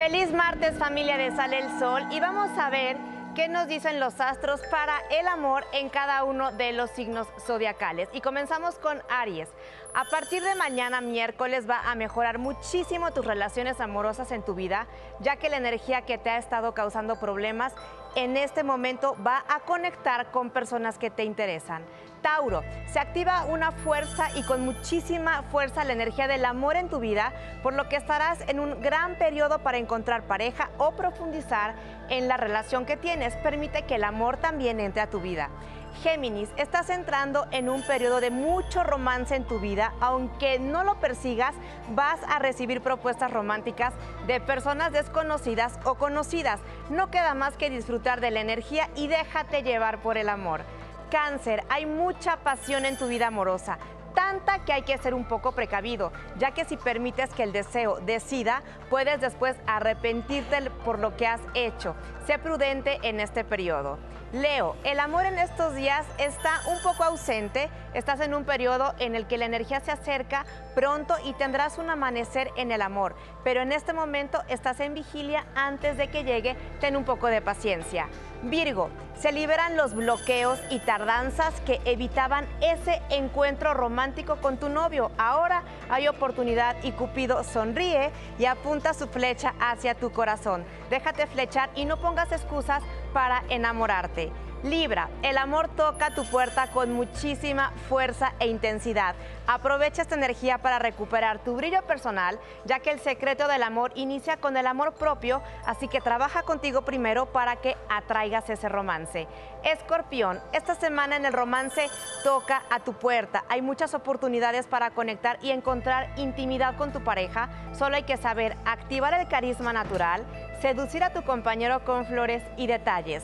Feliz martes, familia de Sale el Sol, y vamos a ver qué nos dicen los astros para el amor en cada uno de los signos zodiacales. Y comenzamos con Aries. A partir de mañana miércoles va a mejorar muchísimo tus relaciones amorosas en tu vida, ya que la energía que te ha estado causando problemas en este momento va a conectar con personas que te interesan. Tauro, se activa una fuerza y con muchísima fuerza la energía del amor en tu vida, por lo que estarás en un gran periodo para encontrar pareja o profundizar en la relación que tienes. Permite que el amor también entre a tu vida. Géminis, estás entrando en un periodo de mucho romance en tu vida. Aunque no lo persigas, vas a recibir propuestas románticas de personas desconocidas o conocidas. No queda más que disfrutar de la energía y déjate llevar por el amor. Cáncer, hay mucha pasión en tu vida amorosa, tanta que hay que ser un poco precavido, ya que si permites que el deseo decida, puedes después arrepentirte por lo que has hecho. Sé prudente en este periodo. Leo, el amor en estos días está un poco ausente. Estás en un periodo en el que la energía se acerca pronto y tendrás un amanecer en el amor, pero en este momento estás en vigilia antes de que llegue. Ten un poco de paciencia. Virgo, se liberan los bloqueos y tardanzas que evitaban ese encuentro romántico con tu novio. Ahora hay oportunidad y Cupido sonríe y apunta su flecha hacia tu corazón. Déjate flechar y no pongas excusas para enamorarte. Libra, el amor toca tu puerta con muchísima fuerza e intensidad. Aprovecha esta energía para recuperar tu brillo personal, ya que el secreto del amor inicia con el amor propio, así que trabaja contigo primero para que atraigas ese romance. Escorpión, esta semana en el romance toca a tu puerta. Hay muchas oportunidades para conectar y encontrar intimidad con tu pareja. Solo hay que saber activar el carisma natural, seducir a tu compañero con flores y detalles.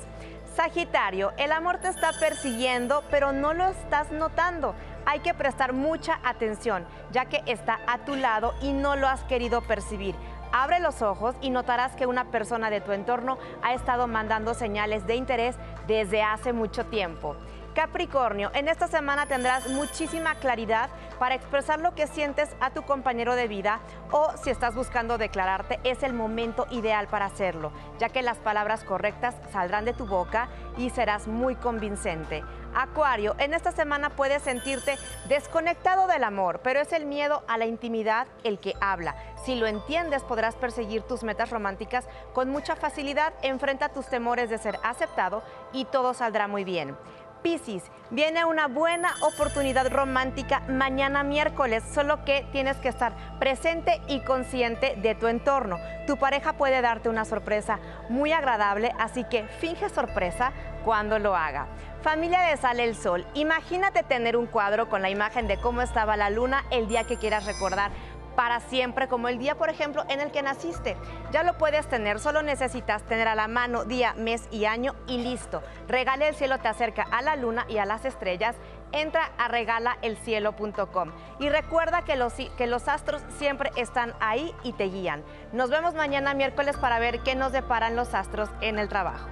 Sagitario, el amor te está persiguiendo, pero no lo estás notando. Hay que prestar mucha atención, ya que está a tu lado y no lo has querido percibir. Abre los ojos y notarás que una persona de tu entorno ha estado mandando señales de interés desde hace mucho tiempo. Capricornio, en esta semana tendrás muchísima claridad para expresar lo que sientes a tu compañero de vida, o si estás buscando declararte, es el momento ideal para hacerlo, ya que las palabras correctas saldrán de tu boca y serás muy convincente. Acuario, en esta semana puedes sentirte desconectado del amor, pero es el miedo a la intimidad el que habla. Si lo entiendes, podrás perseguir tus metas románticas con mucha facilidad. Enfrenta tus temores de ser aceptado y todo saldrá muy bien. Piscis, viene una buena oportunidad romántica mañana miércoles, solo que tienes que estar presente y consciente de tu entorno. Tu pareja puede darte una sorpresa muy agradable, así que finge sorpresa cuando lo haga. Familia de Sale el Sol, imagínate tener un cuadro con la imagen de cómo estaba la luna el día que quieras recordar para siempre, como el día, por ejemplo, en el que naciste. Ya lo puedes tener, solo necesitas tener a la mano día, mes y año y listo. Regala el cielo te acerca a la luna y a las estrellas. Entra a regalaelcielo.com y recuerda que los astros siempre están ahí y te guían. Nos vemos mañana miércoles para ver qué nos deparan los astros en el trabajo.